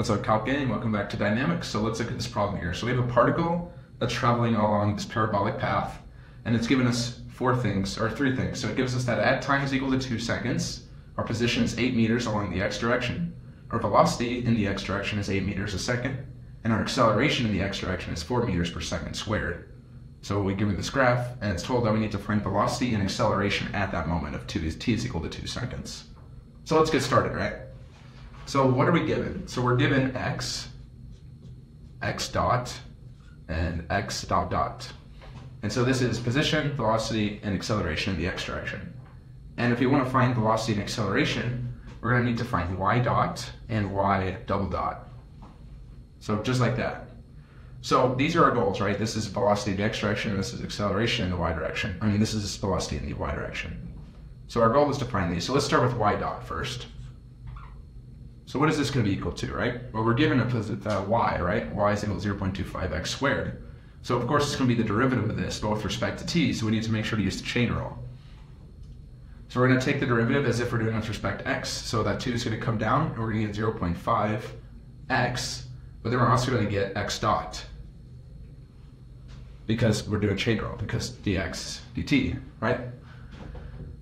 What's up, Kyle Gang? Welcome back to Dynamics. So let's look at this problem here. So we have a particle that's traveling along this parabolic path, and it's given us three things. So it gives us that at time is equal to 2 seconds, our position is 8 meters along the x direction, our velocity in the x direction is 8 meters a second, and our acceleration in the x direction is 4 meters per second squared. So we give it this graph, and it's told that we need to find velocity and acceleration at that moment of t is equal to 2 seconds. So let's get started, right? So what are we given? So we're given x, x dot, and x dot dot. And so this is position, velocity, and acceleration in the x direction. And if we want to find velocity and acceleration, we're going to need to find y dot and y double dot. So just like that. So these are our goals, right? This is velocity in the x direction, and this is acceleration in the y direction. I mean, this is velocity in the y direction. So our goal is to find these. So let's start with y dot first. So what is this going to be equal to, right? Well, we're given a y, right? Y is equal to 0.25x squared. So of course it's going to be the derivative of this, but with respect to t, so we need to make sure to use the chain rule. So we're going to take the derivative as if we're doing with respect to x, so that 2 is going to come down, and we're going to get 0.5x, but then we're also going to get x dot, because we're doing chain rule, because dx dt, right?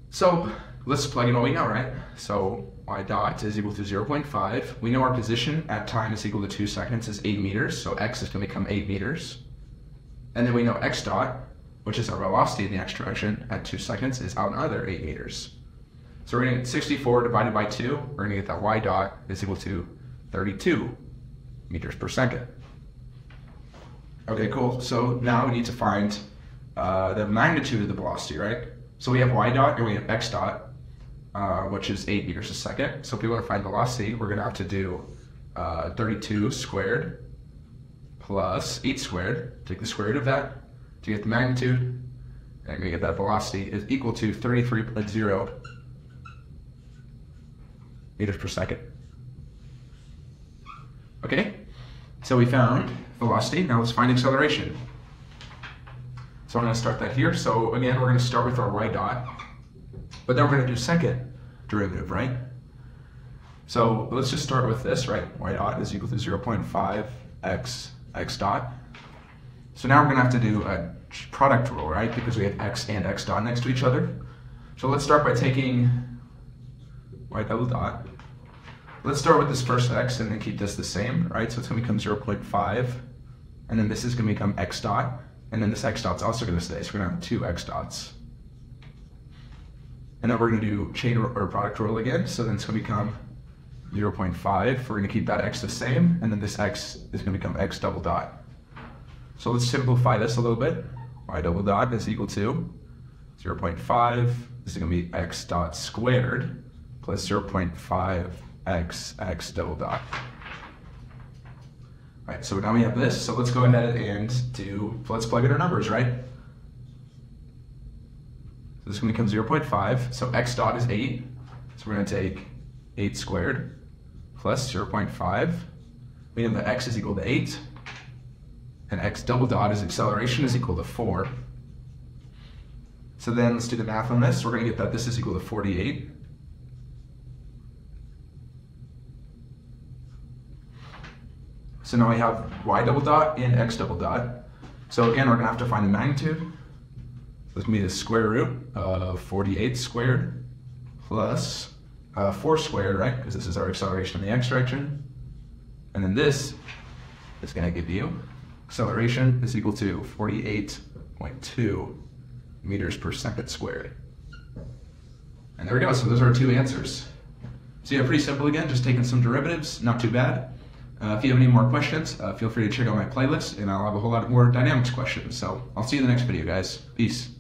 So let's plug in what we know, right? So y dot is equal to 0.5. We know our position at time is equal to 2 seconds is 8 meters, so x is going to become 8 meters. And then we know x dot, which is our velocity in the x direction at 2 seconds, is out another 8 meters. So we're going to get 64 divided by 2. We're going to get that y dot is equal to 32 meters per second. Okay, cool. So now we need to find the magnitude of the velocity, right? So we have y dot and we have x dot, which is 8 meters a second. So if we want to find velocity, we're going to have to do 32 squared plus 8 squared. Take the square root of that to get the magnitude. And I'm going to get that velocity is equal to 33.0 meters per second. Okay, so we found velocity. Now let's find acceleration. So I'm going to start that here. So again, we're going to start with our y dot. But then we're going to do second derivative, right? So let's just start with this, right? Y dot is equal to 0.5x x dot. So now we're going to have to do a product rule, right? Because we have x and x dot next to each other. So let's start by taking y double dot. Let's start with this first x and then keep this the same, right? So it's going to become 0.5. And then this is going to become x dot. And then this x dot's also going to stay. So we're going to have 2 x dots. And then we're going to do chain or product rule again. So then it's going to become 0.5. We're going to keep that x the same. And then this x is going to become x double dot. So let's simplify this a little bit. Y double dot is equal to 0.5. This is going to be x dot squared plus 0.5 x double dot. All right, so now we have this. So let's go ahead and let's plug in our numbers, right? This is going to become 0.5, so x dot is 8, so we're going to take 8 squared plus 0.5. We know that x is equal to 8, and x double dot is acceleration is equal to 4. So then let's do the math on this. We're going to get that this is equal to 48. So now we have y double dot and x double dot. So again, we're going to have to find the magnitude. It's going to be the square root of 48 squared plus 4 squared, right? Because this is our acceleration in the x direction. And then this is going to give you acceleration is equal to 48.2 meters per second squared. And there we go. So those are our two answers. So yeah, pretty simple again, just taking some derivatives, not too bad. If you have any more questions, feel free to check out my playlist, and I'll have a whole lot more Dynamics questions. So I'll see you in the next video, guys. Peace.